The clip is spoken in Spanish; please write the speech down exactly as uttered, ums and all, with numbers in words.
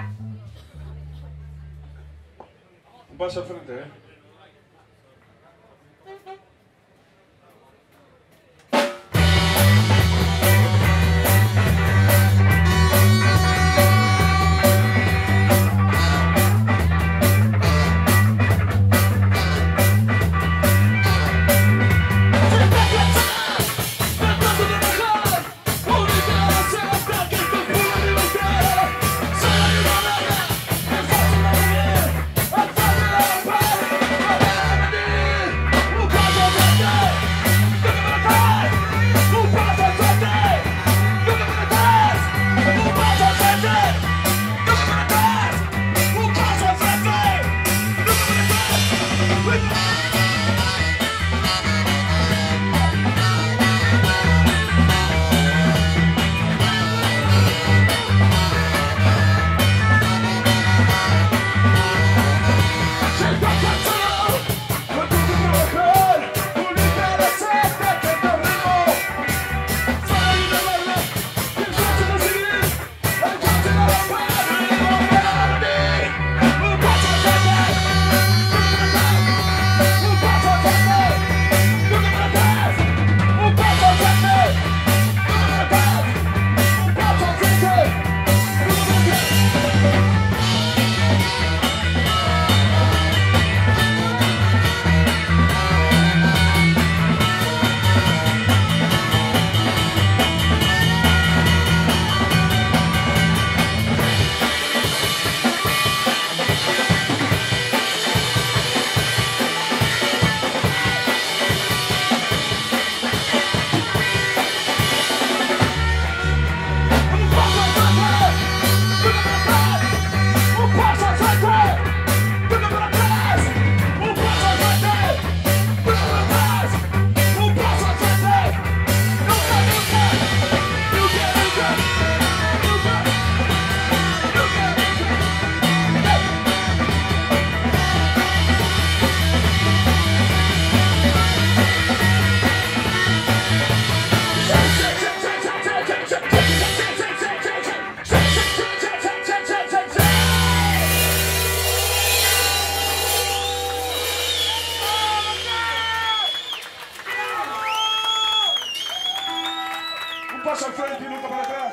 Un paso al frente, eh. Pasa al frente y nunca para atrás.